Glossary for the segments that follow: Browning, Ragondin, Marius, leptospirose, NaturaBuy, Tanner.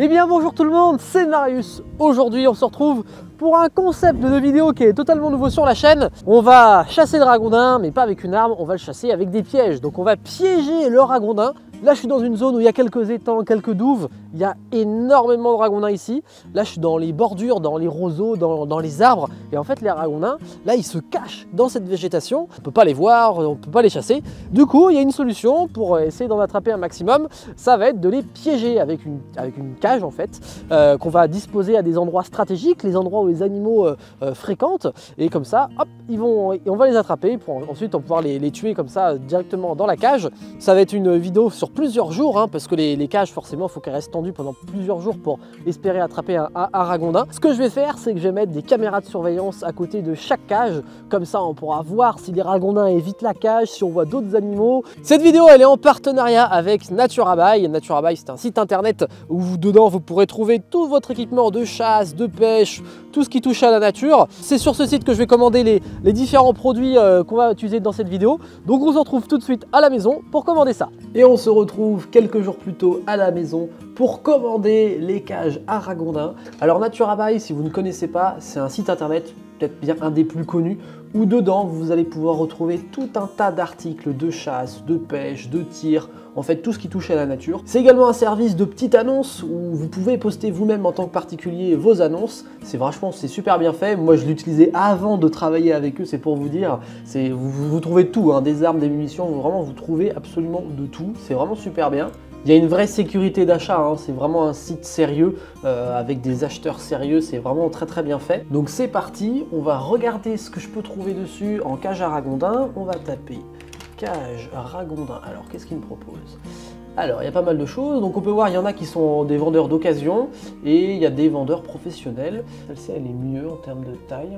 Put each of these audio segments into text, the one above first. Eh bien bonjour tout le monde, c'est Marius. Aujourd'hui on se retrouve pour un concept de vidéo qui est totalement nouveau sur la chaîne. On va chasser le ragondin, mais pas avec une arme, on va le chasser avec des pièges. Donc on va piéger le ragondin. Là je suis dans une zone où il y a quelques étangs, quelques douves. Il y a énormément de ragondins ici. Là je suis dans les bordures, dans les roseaux, dans les arbres. Et en fait les ragondins, là ils se cachent dans cette végétation. On ne peut pas les voir, on ne peut pas les chasser. Du coup il y a une solution pour essayer d'en attraper un maximum. Ça va être de les piéger avec une cage. En fait, qu'on va disposer à des endroits stratégiques, les endroits où les animaux fréquentent, et comme ça, hop, on va les attraper pour ensuite on pouvoir les tuer comme ça directement dans la cage. Ça va être une vidéo sur plusieurs jours, hein, parce que les cages, forcément, il faut qu'elles restent tendues pendant plusieurs jours pour espérer attraper un ragondin. Ce que je vais faire, c'est que je vais mettre des caméras de surveillance à côté de chaque cage, comme ça, on pourra voir si les ragondins évitent la cage, si on voit d'autres animaux. Cette vidéo, elle est en partenariat avec NaturaBuy. NaturaBuy, c'est un site internet où vous pourrez trouver tout votre équipement de chasse, de pêche, tout ce qui touche à la nature. C'est sur ce site que je vais commander les différents produits qu'on va utiliser dans cette vidéo. Donc on se retrouve tout de suite à la maison pour commander ça. Et on se retrouve quelques jours plus tôt à la maison pour commander les cages à ragondins. Alors NaturaBuy, si vous ne connaissez pas, c'est un site internet, peut-être bien un des plus connus, où dedans vous allez pouvoir retrouver tout un tas d'articles de chasse, de pêche, de tir, en fait tout ce qui touche à la nature. C'est également un service de petites annonces où vous pouvez poster vous-même en tant que particulier vos annonces. C'est super bien fait. Moi je l'utilisais avant de travailler avec eux, c'est pour vous dire. Vous trouvez tout, hein, des armes, des munitions, vous trouvez absolument de tout. C'est vraiment super bien. Il y a une vraie sécurité d'achat, hein. C'est vraiment un site sérieux, avec des acheteurs sérieux, c'est vraiment très très bien fait. Donc c'est parti, on va regarder ce que je peux trouver dessus en cage à ragondin. On va taper cage à ragondin, alors qu'est-ce qu'il me propose? Alors il y a pas mal de choses, donc on peut voir il y en a qui sont des vendeurs d'occasion et il y a des vendeurs professionnels. Celle-ci elle est mieux en termes de taille,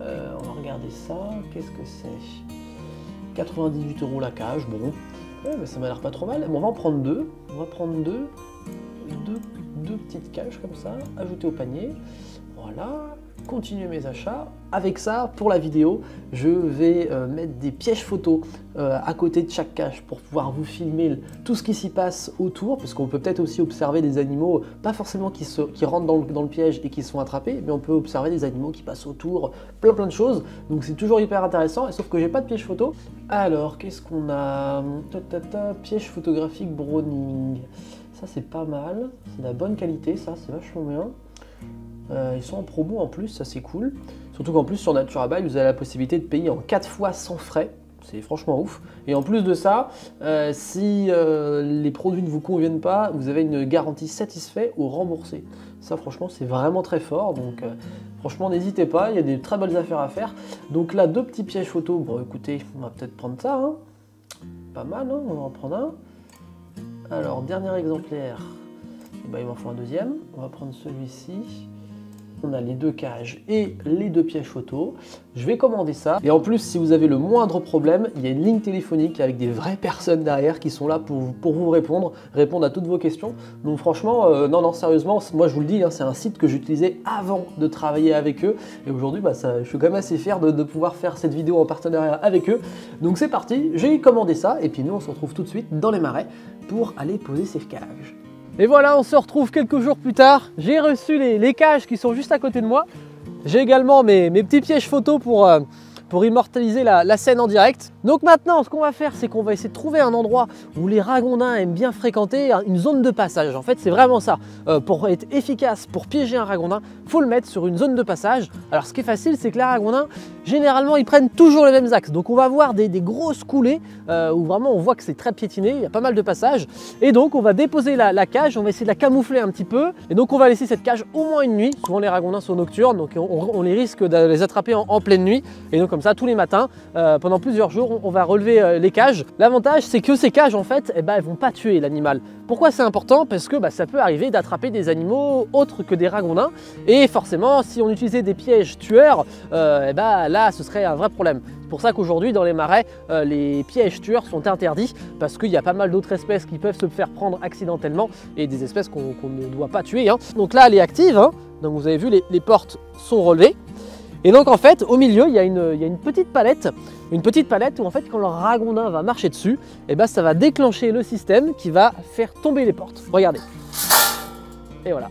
on va regarder ça, qu'est-ce que c'est? 98 € la cage, bon. Ouais, mais ça m'a l'air pas trop mal. Bon, on va en prendre deux. On va prendre deux petites cages comme ça, ajouter au panier. Voilà, continuer mes achats. Avec ça, pour la vidéo, je vais mettre des pièges photos à côté de chaque cage pour pouvoir vous filmer tout ce qui s'y passe autour, parce qu'on peut peut-être aussi observer des animaux, pas forcément qui rentrent dans le piège et qui sont attrapés, mais on peut observer des animaux qui passent autour, plein de choses. Donc c'est toujours hyper intéressant, sauf que j'ai pas de piège photo. Alors, qu'est-ce qu'on a? Piège photographique Browning. Ça c'est pas mal, c'est de la bonne qualité, ça c'est vachement bien. Ils sont en promo en plus, ça c'est cool. Surtout qu'en plus sur NaturaBuy, vous avez la possibilité de payer en 4 fois sans frais. C'est franchement ouf. Et en plus de ça, si les produits ne vous conviennent pas, vous avez une garantie satisfait ou remboursée. Ça franchement, c'est vraiment très fort. Donc franchement, n'hésitez pas, il y a des très belles affaires à faire. Donc là, deux petits pièges photo. Bon, écoutez, on va peut-être prendre ça. Hein. Pas mal, hein, on va en prendre un. Alors, dernier exemplaire. Bah, il m'en faut un deuxième. On va prendre celui-ci. On a les deux cages et les deux pièges photo. Je vais commander ça. Et en plus, si vous avez le moindre problème, il y a une ligne téléphonique avec des vraies personnes derrière qui sont là pour vous répondre à toutes vos questions. Donc franchement, non, sérieusement, moi je vous le dis, hein, c'est un site que j'utilisais avant de travailler avec eux. Et aujourd'hui, bah, je suis quand même assez fier de pouvoir faire cette vidéo en partenariat avec eux. Donc c'est parti, j'ai commandé ça. Et puis nous, on se retrouve tout de suite dans les marais pour aller poser ces cages. Et voilà, on se retrouve quelques jours plus tard. J'ai reçu les cages qui sont juste à côté de moi. J'ai également mes petits pièges photos pour immortaliser la scène en direct. Donc maintenant, ce qu'on va faire, c'est qu'on va essayer de trouver un endroit où les ragondins aiment bien fréquenter, une zone de passage. En fait, c'est vraiment ça. Pour être efficace, pour piéger un ragondin, il faut le mettre sur une zone de passage. Alors, ce qui est facile, c'est que les ragondins, généralement, ils prennent toujours les mêmes axes. Donc, on va avoir des grosses coulées où vraiment, on voit que c'est très piétiné, il y a pas mal de passages. Et donc, on va déposer la cage, on va essayer de la camoufler un petit peu. Et donc, on va laisser cette cage au moins une nuit. Souvent, les ragondins sont nocturnes, donc on les risque de les attraper en pleine nuit. Et donc, comme ça, tous les matins, pendant plusieurs jours, on va relever les cages. L'avantage, c'est que ces cages, en fait, eh ben, elles vont pas tuer l'animal. Pourquoi c'est important? Parce que bah, ça peut arriver d'attraper des animaux autres que des ragondins. Et forcément, si on utilisait des pièges tueurs, eh ben, là, ce serait un vrai problème. C'est pour ça qu'aujourd'hui, dans les marais, les pièges tueurs sont interdits parce qu'il y a pas mal d'autres espèces qui peuvent se faire prendre accidentellement et des espèces qu'on ne doit pas tuer. Hein. Donc là, elle est active. Hein. Donc vous avez vu, les portes sont relevées. Et donc en fait, au milieu, il y a une petite palette, où en fait, quand le ragondin va marcher dessus, et ben ça va déclencher le système qui va faire tomber les portes. Regardez. et voilà.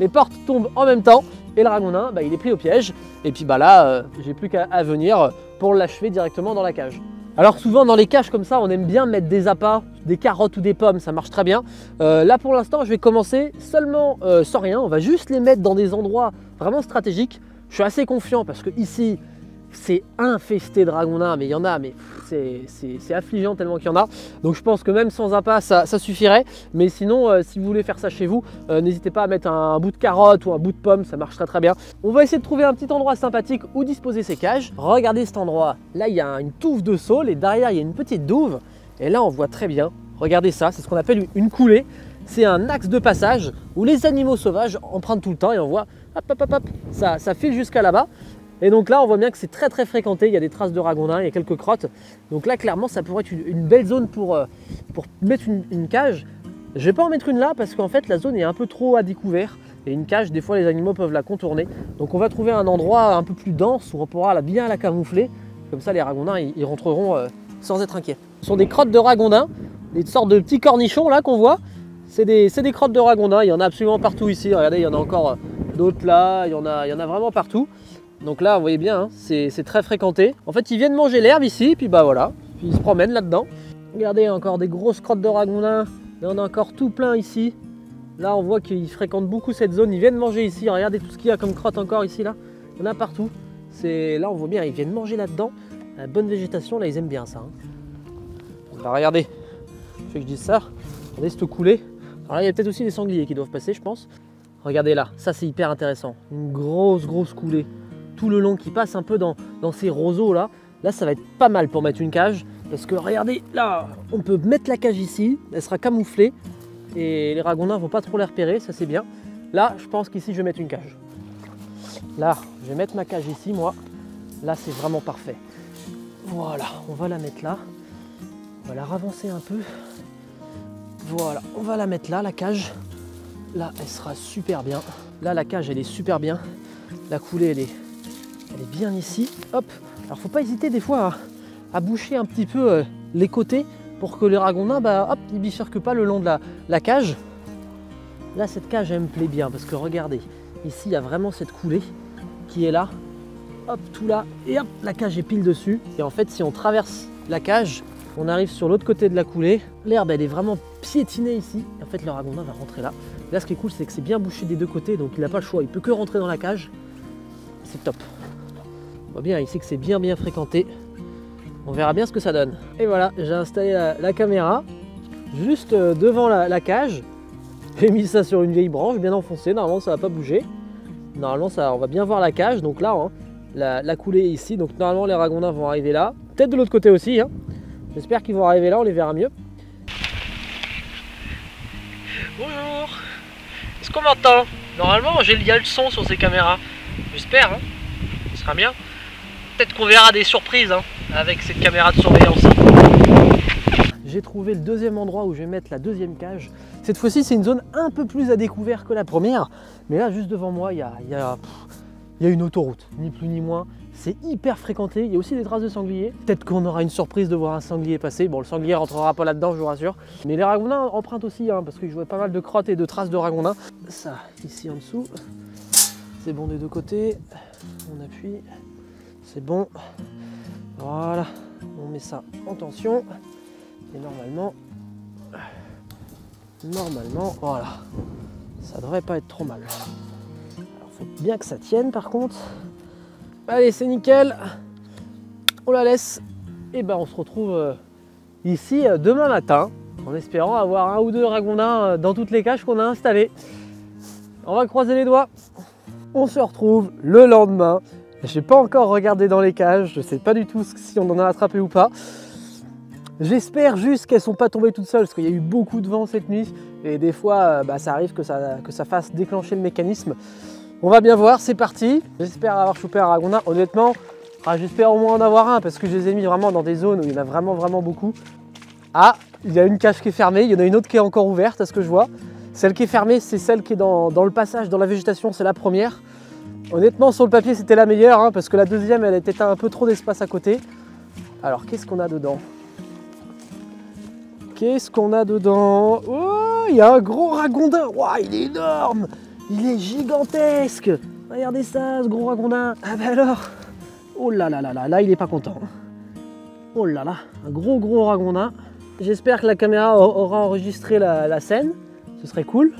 Les portes tombent en même temps et le ragondin, bah, il est pris au piège. Et puis bah, là, j'ai plus qu'à venir pour l'achever directement dans la cage. Alors souvent dans les cages comme ça, on aime bien mettre des appâts, des carottes ou des pommes, ça marche très bien. Là pour l'instant, je vais commencer seulement sans rien. On va juste les mettre dans des endroits vraiment stratégiques. Je suis assez confiant parce que ici, c'est infesté de ragondins, mais il y en a, mais c'est affligeant tellement qu'il y en a. Donc je pense que même sans appât, ça suffirait. Mais sinon, si vous voulez faire ça chez vous, n'hésitez pas à mettre un bout de carotte ou un bout de pomme, ça marche très bien. On va essayer de trouver un petit endroit sympathique où disposer ces cages. Regardez cet endroit, là il y a une touffe de saules et derrière il y a une petite douve. Et là on voit très bien, regardez ça, c'est ce qu'on appelle une coulée. C'est un axe de passage où les animaux sauvages empruntent tout le temps et on voit, hop hop hop, hop ça file jusqu'à là-bas. Et donc là, on voit bien que c'est très fréquenté, il y a des traces de ragondins, il y a quelques crottes. Donc là, clairement, ça pourrait être une belle zone pour mettre une cage. Je ne vais pas en mettre une là parce qu'en fait, la zone est un peu trop à découvert. Et une cage, des fois, les animaux peuvent la contourner. Donc on va trouver un endroit un peu plus dense où on pourra bien la camoufler. Comme ça, les ragondins, ils rentreront sans être inquiets. Ce sont des crottes de ragondins, des sortes de petits cornichons là qu'on voit. C'est des crottes de ragondins, il y en a absolument partout ici. Regardez, il y en a encore d'autres là, il y en a vraiment partout. Donc là, vous voyez bien, hein, c'est très fréquenté. En fait, ils viennent manger l'herbe ici, puis bah voilà, puis ils se promènent là-dedans. Regardez, encore des grosses crottes de ragondins. Il y en a encore tout plein ici. Là, on voit qu'ils fréquentent beaucoup cette zone. Ils viennent manger ici. Regardez tout ce qu'il y a comme crotte encore ici, là. Il y en a partout. Là, on voit bien, ils viennent manger là-dedans. La bonne végétation, là, ils aiment bien ça. Hein. Bah, regardez, je fais que je dise ça. Regardez cette coulée. Alors là, il y a peut-être aussi des sangliers qui doivent passer, je pense. Regardez là, ça, c'est hyper intéressant. Une grosse coulée. Tout le long qui passe un peu dans ces roseaux là. Là ça va être pas mal pour mettre une cage parce que regardez là, on peut mettre la cage ici, elle sera camouflée et les ragondins ne vont pas trop les repérer, ça c'est bien. Là je pense qu'ici je vais mettre une cage. Là je vais mettre ma cage ici moi, là c'est vraiment parfait. Voilà, on va la mettre là, on va la ravancer un peu. Voilà, on va la mettre là la cage, là elle sera super bien. Là la cage elle est super bien, la coulée elle est bien ici, hop. Alors faut pas hésiter des fois à boucher un petit peu les côtés pour que les ragondins, bah hop, ils bifurquent pas le long de la cage. Là cette cage elle me plaît bien parce que regardez, ici il y a vraiment cette coulée qui est là, hop, tout là, et hop, la cage est pile dessus. Et en fait si on traverse la cage, on arrive sur l'autre côté de la coulée. L'herbe elle est vraiment piétinée ici. En fait le ragondin va rentrer là. Là ce qui est cool c'est que c'est bien bouché des deux côtés, donc il n'a pas le choix, il peut que rentrer dans la cage. C'est top. On voit bien ici que c'est bien fréquenté. On verra bien ce que ça donne. Et voilà, j'ai installé la caméra juste devant la cage. J'ai mis ça sur une vieille branche bien enfoncée. Normalement, ça va pas bouger. Normalement, on va bien voir la cage. Donc là, hein, la coulée est ici. Donc normalement, les ragondins vont arriver là. Peut-être de l'autre côté aussi. Hein. J'espère qu'ils vont arriver là. On les verra mieux. Bonjour. Est-ce qu'on m'entend? Normalement, il y a le son sur ces caméras. J'espère. Hein. Ce sera bien. Peut-être qu'on verra des surprises hein, avec cette caméra de surveillance. J'ai trouvé le deuxième endroit où je vais mettre la deuxième cage. Cette fois-ci, c'est une zone un peu plus à découvert que la première. Mais là, juste devant moi, il y a une autoroute, ni plus ni moins. C'est hyper fréquenté. Il y a aussi des traces de sangliers. Peut-être qu'on aura une surprise de voir un sanglier passer. Bon, le sanglier rentrera pas là-dedans, je vous rassure. Mais les ragondins empruntent aussi, hein, parce que je vois pas mal de crottes et de traces de ragondins. Ça, ici en dessous. C'est bon des deux côtés, on appuie, c'est bon, voilà, on met ça en tension, et normalement, voilà, ça devrait pas être trop mal. Alors faut bien que ça tienne par contre. Allez, c'est nickel, on la laisse, et ben on se retrouve ici demain matin, en espérant avoir un ou deux ragondins dans toutes les cages qu'on a installées. On va croiser les doigts. On se retrouve le lendemain. J'ai pas encore regardé dans les cages, je sais pas du tout si on en a attrapé ou pas. J'espère juste qu'elles sont pas tombées toutes seules parce qu'il y a eu beaucoup de vent cette nuit et des fois bah, ça arrive que ça fasse déclencher le mécanisme. On va bien voir, c'est parti. J'espère avoir chopé un ragondin. Honnêtement, j'espère au moins en avoir un parce que je les ai mis vraiment dans des zones où il y en a vraiment beaucoup. Ah, il y a une cage qui est fermée, il y en a une autre qui est encore ouverte à ce que je vois. Celle qui est fermée, c'est celle qui est dans le passage, dans la végétation, c'est la première. Honnêtement, sur le papier, c'était la meilleure, hein, parce que la deuxième, elle était un peu trop d'espace à côté. Alors, qu'est-ce qu'on a dedans? Qu'est-ce qu'on a dedans? Oh, il y a un gros ragondin. Waouh, il est énorme. Il est gigantesque. Regardez ça, ce gros ragondin. Ah bah alors. Oh là là là là, là il est pas content. Oh là là, un gros ragondin. J'espère que la caméra aura enregistré la scène. Ce serait cool.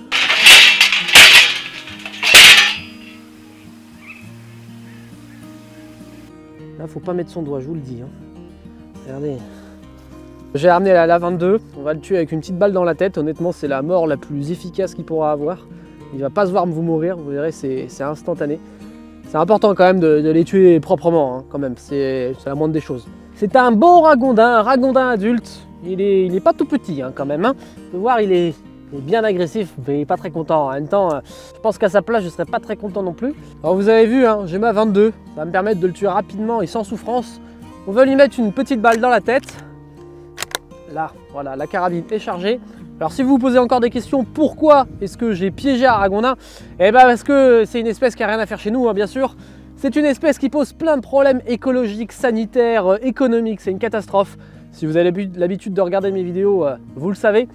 Là, faut pas mettre son doigt, je vous le dis. Hein. Regardez. J'ai ramené la 22. On va le tuer avec une petite balle dans la tête. Honnêtement, c'est la mort la plus efficace qu'il pourra avoir. Il va pas se voir vous mourir. Vous verrez, c'est instantané. C'est important quand même de les tuer proprement. Hein, quand même, c'est la moindre des choses. C'est un beau ragondin, un ragondin adulte. Il est pas tout petit hein, quand même. Hein. Vous pouvez voir, il est bien agressif, mais il est pas très content. En même temps, je pense qu'à sa place, je serais pas très content non plus. Alors vous avez vu, hein, j'ai ma 22. Ça va me permettre de le tuer rapidement et sans souffrance. On va lui mettre une petite balle dans la tête. Là, voilà, la carabine est chargée. Alors si vous vous posez encore des questions, pourquoi est-ce que j'ai piégé un ragondin? Eh bien parce que c'est une espèce qui n'a rien à faire chez nous, hein, bien sûr. C'est une espèce qui pose plein de problèmes écologiques, sanitaires, économiques. C'est une catastrophe. Si vous avez l'habitude de regarder mes vidéos, vous le savez.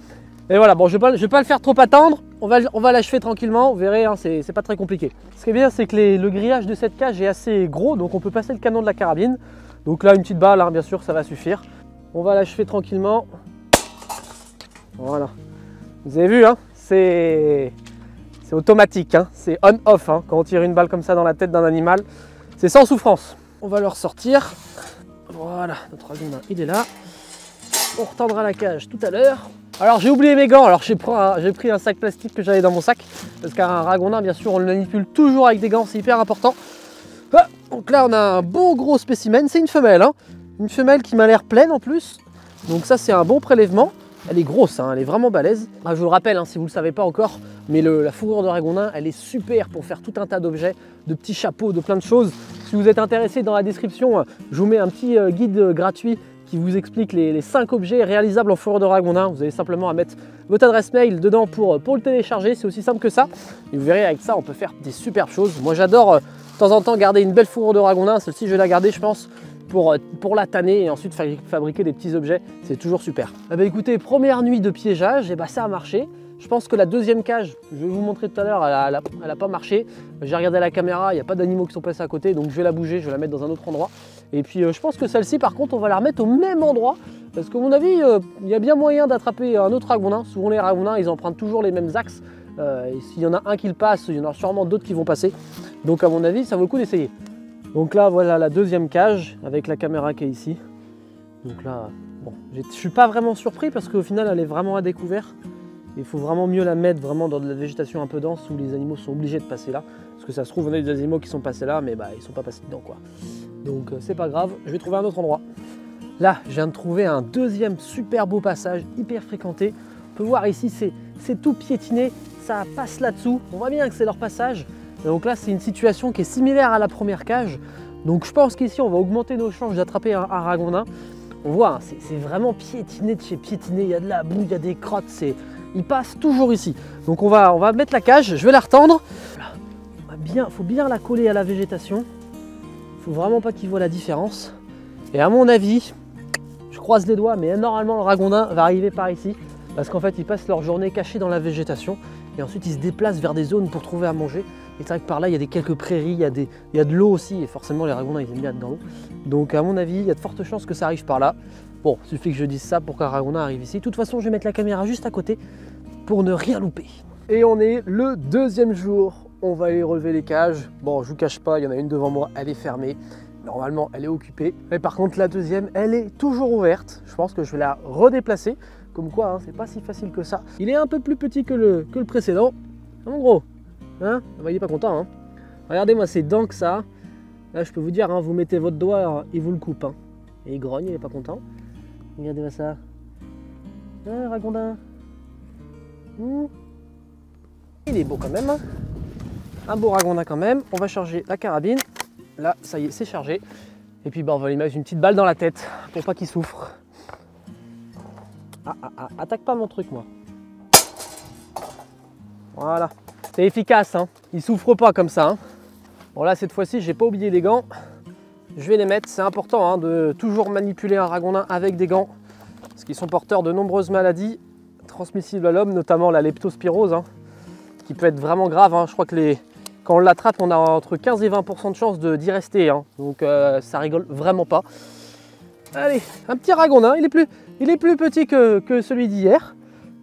Et voilà, bon, je vais pas le faire trop attendre. On va l'achever tranquillement. Vous verrez, hein, c'est pas très compliqué. Ce qui est bien, c'est que le grillage de cette cage est assez gros, donc on peut passer le canon de la carabine. Donc là, une petite balle, hein, bien sûr, ça va suffire. On va l'achever tranquillement. Voilà. Vous avez vu, hein, c'est automatique, hein, c'est on-off. Hein, quand on tire une balle comme ça dans la tête d'un animal, c'est sans souffrance. On va le ressortir. Voilà, notre ragondin, il est là. On retendra la cage tout à l'heure. Alors j'ai oublié mes gants, alors j'ai pris un sac plastique que j'avais dans mon sac. Parce qu'un ragondin, bien sûr, on le manipule toujours avec des gants, c'est hyper important. Ah, donc là, on a un beau gros spécimen, c'est une femelle. Hein. Une femelle qui m'a l'air pleine en plus. Donc ça, c'est un bon prélèvement. Elle est grosse, hein, elle est vraiment balèze. Ah, je vous le rappelle, hein, si vous ne le savez pas encore, mais la fourrure de ragondin, elle est super pour faire tout un tas d'objets, de petits chapeaux, de plein de choses. Si vous êtes intéressé, dans la description, je vous mets un petit guide gratuit qui vous explique les 5 objets réalisables en fourrure de ragondin. Vous avez simplement à mettre votre adresse mail dedans pour le télécharger, c'est aussi simple que ça. Et vous verrez, avec ça, on peut faire des superbes choses. Moi, j'adore de temps en temps garder une belle fourrure de ragondin. Celle-ci, je vais la garder, je pense, pour la tanner et ensuite fabriquer des petits objets. C'est toujours super. Ah bah écoutez, première nuit de piégeage, et bah ça a marché. Je pense que la deuxième cage, je vais vous montrer tout à l'heure, elle n'a pas marché. J'ai regardé à la caméra, il n'y a pas d'animaux qui sont passés à côté, donc je vais la bouger, je vais la mettre dans un autre endroit. Et puis je pense que celle-ci, par contre, on va la remettre au même endroit. Parce qu'à mon avis, il y a bien moyen d'attraper un autre ragondin. Souvent les ragondins, ils empruntent toujours les mêmes axes. Et s'il y en a un qui le passe, il y en a sûrement d'autres qui vont passer. Donc à mon avis, ça vaut le coup d'essayer. Donc là, voilà la deuxième cage avec la caméra qui est ici. Donc là, bon, je ne suis pas vraiment surpris parce qu'au final, elle est vraiment à découvert. Il faut vraiment mieux la mettre vraiment dans de la végétation un peu dense où les animaux sont obligés de passer là. Parce que ça se trouve, on a des animaux qui sont passés là, mais bah, ils ne sont pas passés dedans, quoi. Donc c'est pas grave, je vais trouver un autre endroit. Là, je viens de trouver un deuxième super beau passage, hyper fréquenté. On peut voir ici, c'est tout piétiné, ça passe là-dessous. On voit bien que c'est leur passage. Donc là, c'est une situation qui est similaire à la première cage. Donc je pense qu'ici, on va augmenter nos chances d'attraper un ragondin. On voit, hein, c'est vraiment piétiné de chez piétiné. Il y a de la boue, il y a des crottes. Il passe toujours ici. Donc on va mettre la cage. Je vais la retendre. Voilà. Il faut bien la coller à la végétation. Il ne faut vraiment pas qu'il voit la différence. Et à mon avis, je croise les doigts, mais normalement, le ragondin va arriver par ici. Parce qu'en fait, ils passent leur journée cachée dans la végétation. Et ensuite, ils se déplacent vers des zones pour trouver à manger. Et c'est vrai que par là, il y a quelques prairies, il y a de l'eau aussi. Et forcément, les ragondins, ils aiment bien être dans l'eau. Donc, à mon avis, il y a de fortes chances que ça arrive par là. Bon, il suffit que je dise ça pour qu'un ragondin arrive ici. De toute façon, je vais mettre la caméra juste à côté pour ne rien louper. Et on est le deuxième jour. On va aller relever les cages. Bon, je vous cache pas, il y en a une devant moi, elle est fermée. Normalement, elle est occupée. Mais par contre, la deuxième, elle est toujours ouverte. Je pense que je vais la redéplacer. Comme quoi, hein, c'est pas si facile que ça. Il est un peu plus petit que le précédent. En gros, hein, bah, il est pas content. Hein. Regardez-moi, c'est dents que ça. Là, je peux vous dire, hein, vous mettez votre doigt, il vous le coupe. Hein. Et il grogne, il est pas content. Regardez-moi ça. Hein, ragondin. Il est beau quand même. Hein. Un beau ragondin quand même. On va charger la carabine. Là, ça y est, c'est chargé. Et puis, bah, on va lui mettre une petite balle dans la tête pour pas qu'il souffre. Ah, ah, ah, attaque pas mon truc, moi. Voilà. C'est efficace, hein. Il souffre pas comme ça. Hein. Bon, là, cette fois-ci, j'ai pas oublié les gants. Je vais les mettre. C'est important hein, de toujours manipuler un ragondin avec des gants. parce qu'ils sont porteurs de nombreuses maladies transmissibles à l'homme, notamment la leptospirose, hein, qui peut être vraiment grave. Hein. Je crois que quand on l'attrape, on a entre 15 et 20% de chance d'y rester. Hein. Donc ça rigole vraiment pas. Allez, un petit ragondin, il est plus petit que celui d'hier.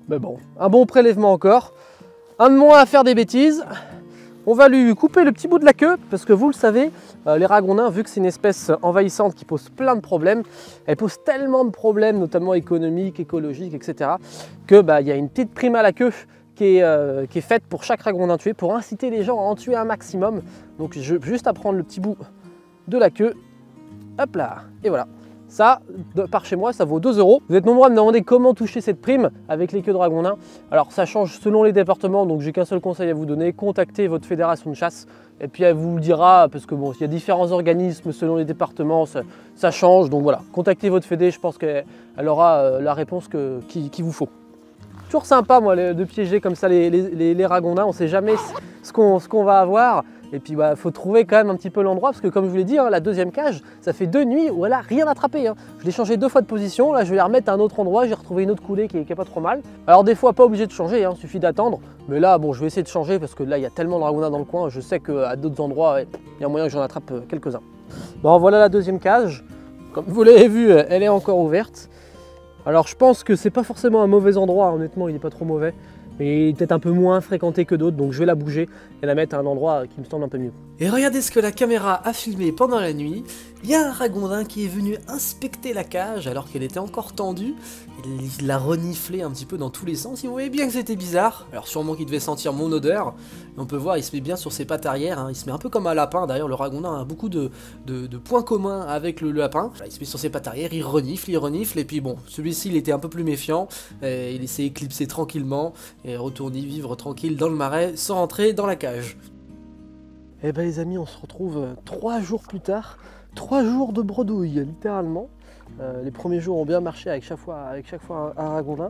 Mais bon, un bon prélèvement encore. Un de moins à faire des bêtises. On va lui couper le petit bout de la queue, parce que vous le savez, les ragondins, vu que c'est une espèce envahissante qui pose plein de problèmes, elle pose tellement de problèmes, notamment économiques, écologiques, etc., que bah, y a une petite prime à la queue qui est faite pour chaque ragondin tué, pour inciter les gens à en tuer un maximum. Donc juste à prendre le petit bout de la queue, hop là, et voilà. Ça, par chez moi, ça vaut 2 €. Vous êtes nombreux à me demander comment toucher cette prime avec les queues de ragondins. Alors ça change selon les départements, donc j'ai qu'un seul conseil à vous donner, contactez votre fédération de chasse et puis elle vous le dira, parce que bon, il y a différents organismes selon les départements, ça change, donc voilà, contactez votre fédé, je pense qu'elle aura la réponse qu'il vous faut. Toujours sympa moi de piéger comme ça les ragondins, on ne sait jamais ce qu'on va avoir. Et puis bah, faut trouver quand même un petit peu l'endroit, parce que comme je vous l'ai dit, hein, la deuxième cage, ça fait 2 nuits où elle a rien attrapé. Hein. Je l'ai changé 2 fois de position, là je vais la remettre à un autre endroit, j'ai retrouvé une autre coulée qui n'est pas trop mal. Alors des fois pas obligé de changer, hein, suffit d'attendre, mais là bon je vais essayer de changer parce que là il y a tellement de ragondins dans le coin, je sais qu'à d'autres endroits il y a moyen que j'en attrape quelques-uns. Bon voilà la deuxième cage, comme vous l'avez vu elle est encore ouverte. Alors je pense que c'est pas forcément un mauvais endroit, hein, honnêtement il n'est pas trop mauvais. Mais il est peut-être un peu moins fréquenté que d'autres, donc je vais la bouger et la mettre à un endroit qui me semble un peu mieux. Et regardez ce que la caméra a filmé pendant la nuit. Il y a un ragondin qui est venu inspecter la cage alors qu'elle était encore tendue. Il l'a reniflé un petit peu dans tous les sens. Il voyait bien que c'était bizarre. Alors sûrement qu'il devait sentir mon odeur. Et on peut voir, il se met bien sur ses pattes arrière. Hein. Il se met un peu comme un lapin. D'ailleurs, le ragondin a beaucoup de points communs avec le lapin. Il se met sur ses pattes arrière, il renifle. Et puis bon, celui-ci, il était un peu plus méfiant. Et il s'est éclipsé tranquillement et retourné vivre tranquille dans le marais sans rentrer dans la cage. Eh ben les amis, on se retrouve 3 jours plus tard. 3 jours de bredouille, littéralement. Les premiers jours ont bien marché avec chaque fois un ragondin.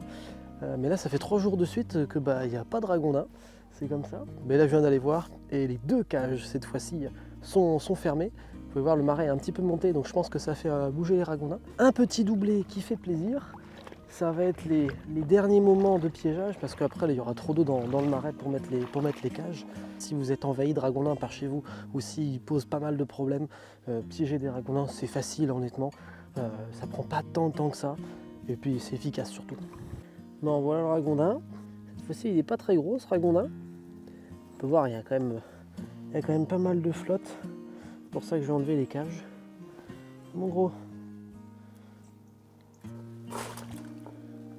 Mais là, ça fait 3 jours de suite que bah, il n'y a pas de ragondin. C'est comme ça. Mais là, je viens d'aller voir. Et les 2 cages, cette fois-ci, sont fermées. Vous pouvez voir, le marais est un petit peu monté. Donc, je pense que ça fait bouger les ragondins. Un petit doublé qui fait plaisir. Ça va être les derniers moments de piégeage, parce qu'après il y aura trop d'eau dans le marais pour mettre les cages. Si vous êtes envahi de ragondins par chez vous, ou s'ils posent pas mal de problèmes, piéger des ragondins c'est facile honnêtement, ça prend pas tant de temps que ça, et puis c'est efficace surtout. Bon voilà le ragondin, cette fois-ci il n'est pas très gros ce ragondin, on peut voir il y a quand même pas mal de flotte, c'est pour ça que je vais enlever les cages. Mon gros.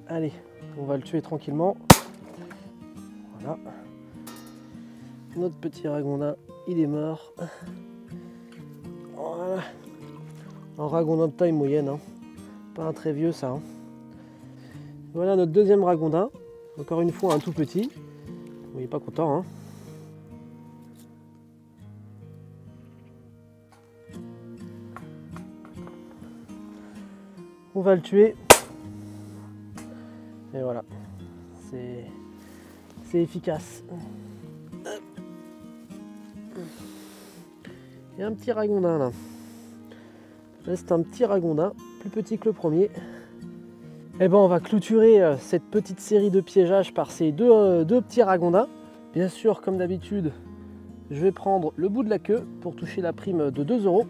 Allez, on va le tuer tranquillement. Voilà. Notre petit ragondin, il est mort. Voilà. Un ragondin de taille moyenne. Hein. Pas un très vieux, ça. Hein. Voilà notre 2e ragondin. Encore une fois, un tout petit. Bon, il est pas content. Hein. On va le tuer. Et voilà, c'est efficace. Il y a un petit ragondin là. Là c'est un petit ragondin, plus petit que le premier. Et ben on va clôturer cette petite série de piégeages par ces deux petits ragondins. Bien sûr, comme d'habitude, je vais prendre le bout de la queue pour toucher la prime de 2 €.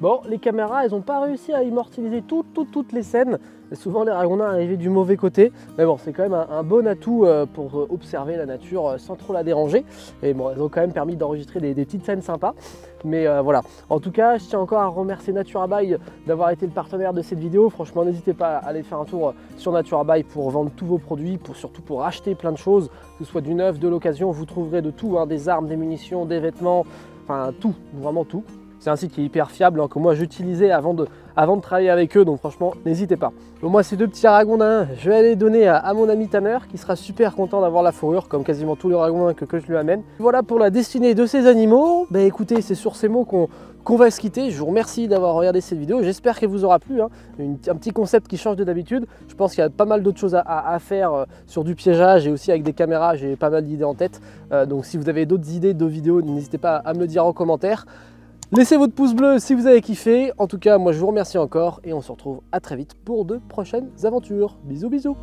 Bon, les caméras, elles n'ont pas réussi à immortaliser toutes les scènes. Et souvent, les ragondins arrivaient du mauvais côté. Mais bon, c'est quand même un bon atout pour observer la nature sans trop la déranger. Et bon, elles ont quand même permis d'enregistrer des petites scènes sympas. Mais voilà. En tout cas, je tiens encore à remercier NaturaBuy d'avoir été le partenaire de cette vidéo. Franchement, n'hésitez pas à aller faire un tour sur NaturaBuy pour vendre tous vos produits, surtout pour acheter plein de choses, que ce soit du neuf, de l'occasion. Vous trouverez de tout, hein, des armes, des munitions, des vêtements, enfin tout, vraiment tout. C'est un site qui est hyper fiable, hein, que moi j'utilisais avant de travailler avec eux, donc franchement n'hésitez pas. Donc moi ces 2 petits ragondins, je vais les donner à mon ami Tanner, qui sera super content d'avoir la fourrure, comme quasiment tous les ragondins que je lui amène. Voilà pour la destinée de ces animaux. Bah écoutez, c'est sur ces mots qu'on va se quitter. Je vous remercie d'avoir regardé cette vidéo, j'espère qu'elle vous aura plu, hein. Un petit concept qui change de d'habitude. Je pense qu'il y a pas mal d'autres choses à faire sur du piégeage et aussi avec des caméras, j'ai pas mal d'idées en tête. Donc si vous avez d'autres idées de vidéos, n'hésitez pas à me le dire en commentaire. Laissez votre pouce bleu si vous avez kiffé. En tout cas, moi je vous remercie encore et on se retrouve à très vite pour de prochaines aventures. Bisous bisous.